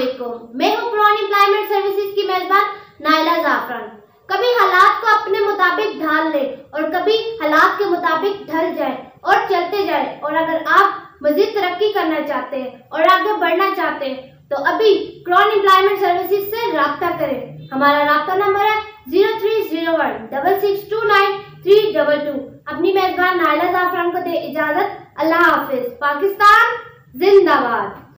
अस्सलामुअलैकुम, मैं हूँ क्रॉन इम्प्लायमेंट सर्विसेज की मेजबान नायला जाफरान। कभी हालात को अपने मुताबिक ढाल लें और कभी हालात के मुताबिक ढल जाएं और चलते जाएं। और अगर आप मजीद तरक्की करना चाहते हैं और आगे बढ़ना चाहते हैं तो अभी क्रॉन इम्प्लायमेंट सर्विसेज से राब्ता करें। हमारा राब्ता नंबर है 0301 6629 322। अपनी मेजबान नायला जाफरान को दे इजाजत। अल्लाह हाफिज। पाकिस्तान जिंदाबाद।